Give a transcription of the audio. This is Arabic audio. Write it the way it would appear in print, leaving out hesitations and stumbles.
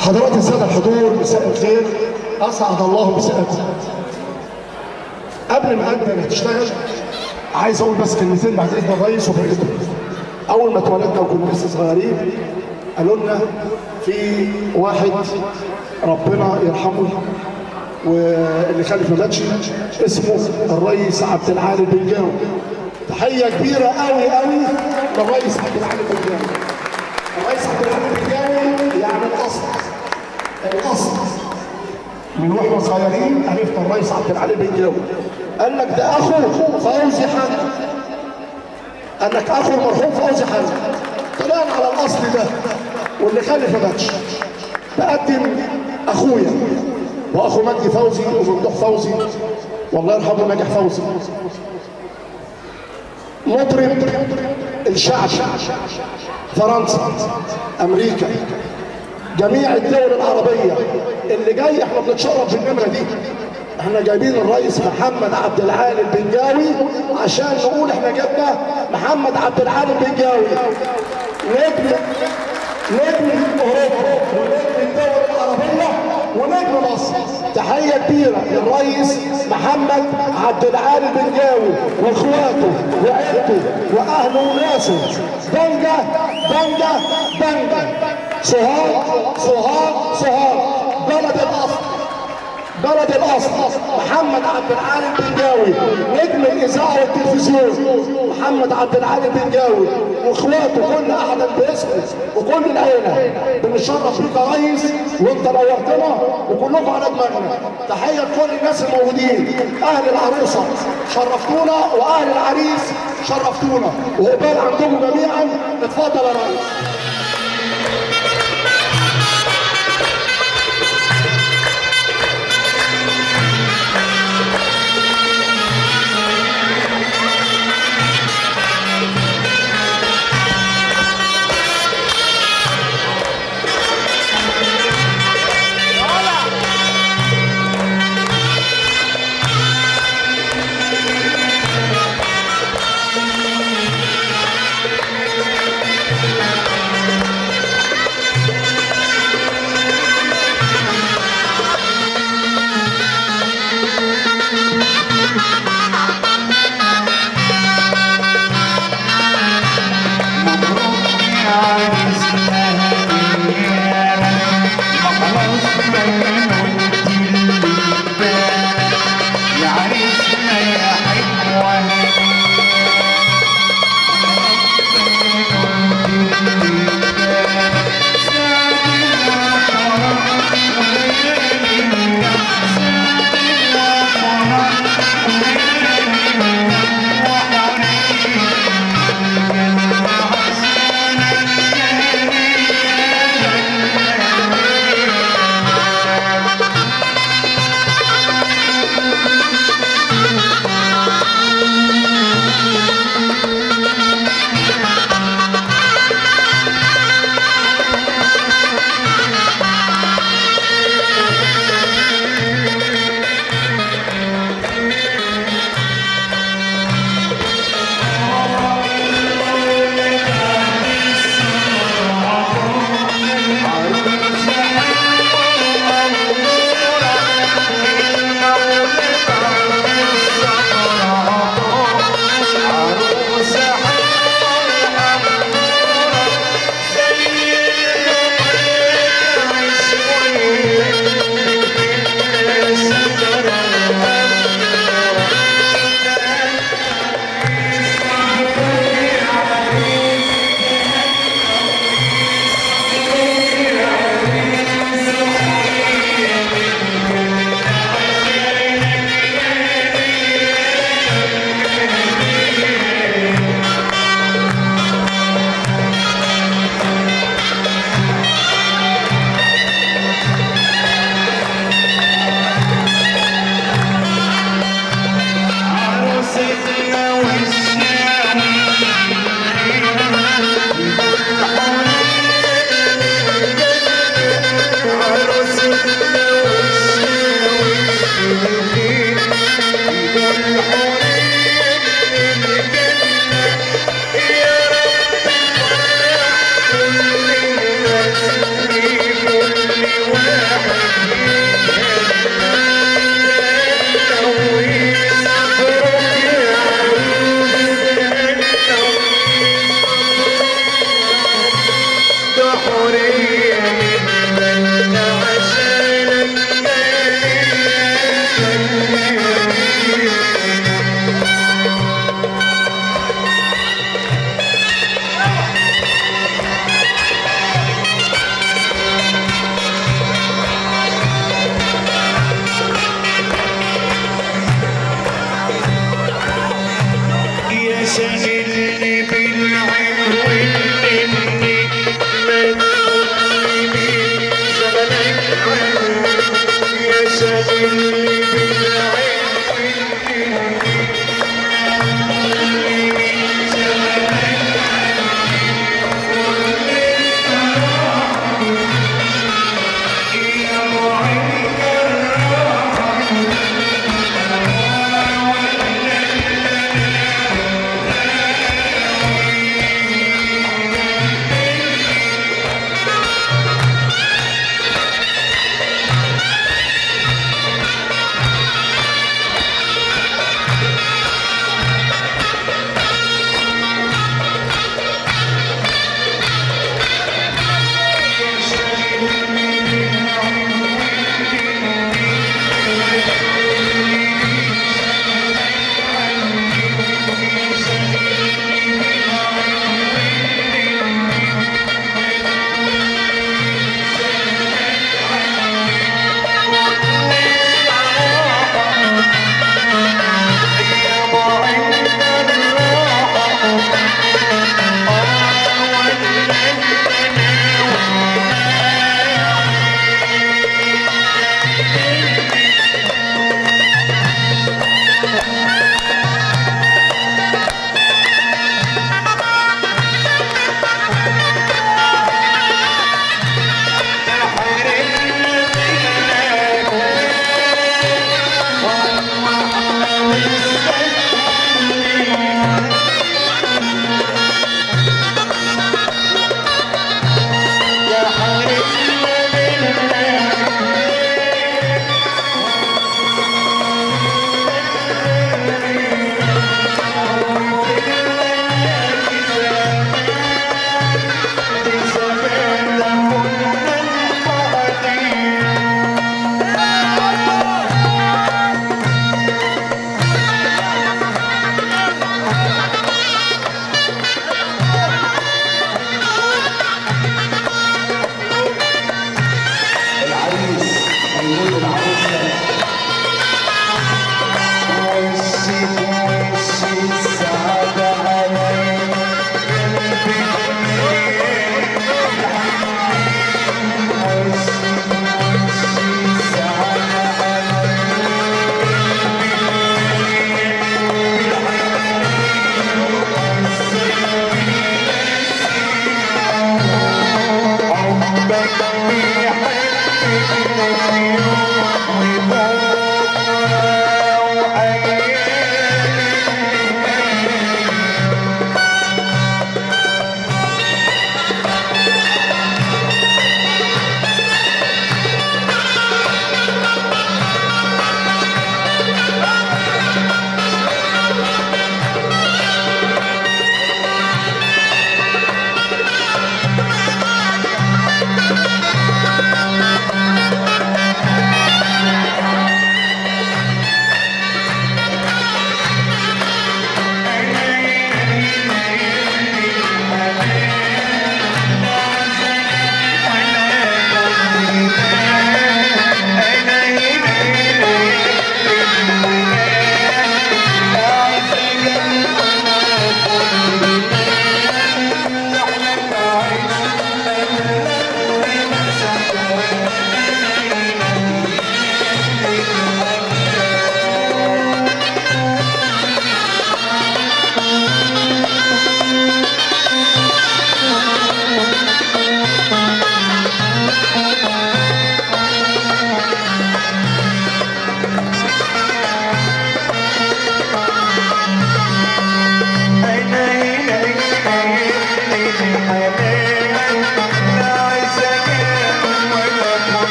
حضرات السادة الحضور، مساء الخير، أسعد الله مساءكم. قبل ما أبدأ تشتغل عايز أقول بس كلمتين بعد إذن الريس وفرقته. أول ما اتولدنا وكنا لسه صغيرين قالوا لنا في واحد ربنا يرحمه واللي خلف ما ماتش اسمه الريس عبد العالي البنجاوي. تحية كبيرة قوي قوي للريس عبد العالي البنجاوي. الريس عبد العالي البنجاوي يعني الأصل من واحنا صغيرين عرفنا الريس عبد العالي البنجاوي. قال لك ده أخو فوزي حد. قال لك أخو المرحوم فوزي حد. طلعنا على الأصل ده واللي خلف ما ماتش. بقدم أخويا واخو مجدي فوزي وممدوح فوزي والله يرحمه ناجح فوزي، مطرب الشعب فرنسا امريكا جميع الدول العربيه اللي جاي. احنا بنتشرف بالنمره دي، احنا جايبين الريس محمد عبد العالي البنجاوي عشان نقول احنا جبنا محمد عبد العالي البنجاوي نجم اوروبا ونجم الدول العربيه ونجم مصر. تحيه كبيره للريس محمد عبد العالي البنجاوي واخواته وعيلته واهله وناسه. بنجا بنجا بنجا، سهاد سهاد سهاد، بلد الاصل بلد الاصل. محمد عبد العالي البنجاوي نجم الاذاعه والتلفزيون، محمد عبد العالي البنجاوي واخواته كل احد باسمه وكل العيله. بنتشرف بيك يا ريس وانت نورتنا وكلكم على دماغنا. تحيه لكل الناس الموجودين، اهل العروسه شرفتونا واهل العريس شرفتونا، وقبال عندكم جميعا. اتفضل يا ريس.